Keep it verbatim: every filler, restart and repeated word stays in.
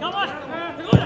Come on!